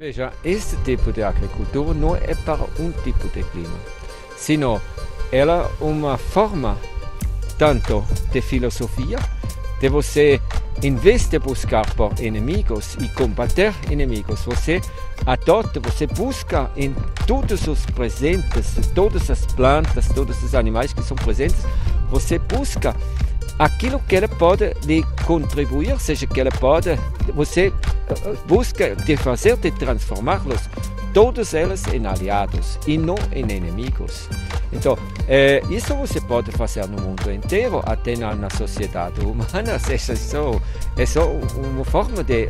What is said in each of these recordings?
Veja, este tipo de agricultura não é para um tipo de clima, sino ela é uma forma tanto de filosofia, de você, em vez de buscar por inimigos e combater inimigos, você adota, você busca em todos os presentes, todas as plantas, todos os animais que são presentes, você busca aquilo que ela pode lhe contribuir, seja que ela pode, você busca de fazer, de transformá-los, todos eles em aliados e não em inimigos. Então, isso você pode fazer no mundo inteiro, até na sociedade humana, seja só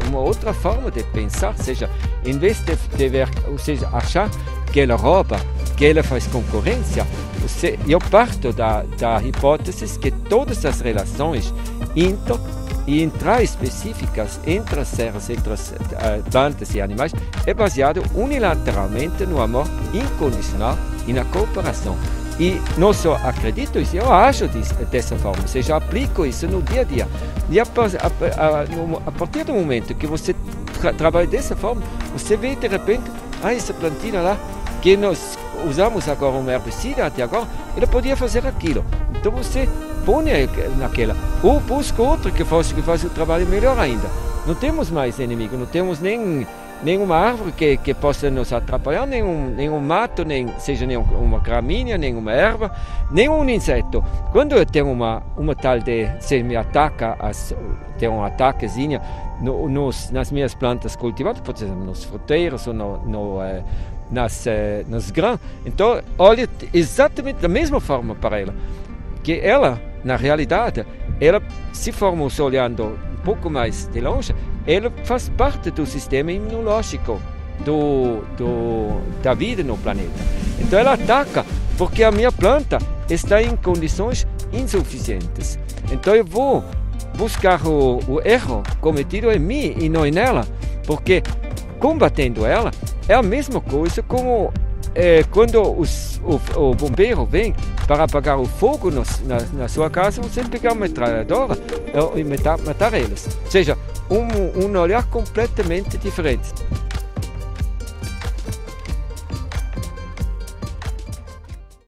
uma outra forma de pensar, seja, em vez de ver, ou seja, achar que ela rouba, que ela faz concorrência, eu parto da hipótese que todas as relações intraespecíficas entre seres, entre plantas e animais, é baseado unilateralmente no amor incondicional e na cooperação. E não só acredito isso, eu acho dessa forma, ou seja, aplico isso no dia a dia. E a partir do momento que você trabalha dessa forma, você vê de repente, essa plantinha lá, que nós usamos agora um herbicida até agora, ele podia fazer aquilo. Então você põe naquela, ou busca outro que faz o trabalho melhor ainda. Não temos mais inimigo, não temos nenhuma árvore que possa nos atrapalhar, nenhum mato, nem uma gramínea, nenhuma erva, nenhum inseto. Quando eu tenho uma tal de, se me ataca, tem um ataquezinho nas minhas plantas cultivadas, por exemplo, nos fruteiros ou nos grãos, então olha exatamente da mesma forma para ela, que ela, na realidade, ela se formos olhando um pouco mais de longe, ela faz parte do sistema imunológico da vida no planeta. Então ela ataca porque a minha planta está em condições insuficientes. Então eu vou buscar o erro cometido em mim e não nela, porque combatendo ela, é a mesma coisa como quando o bombeiro vem para apagar o fogo na sua casa, você pegar uma metralhadora e matar eles. Ou seja, um olhar completamente diferente.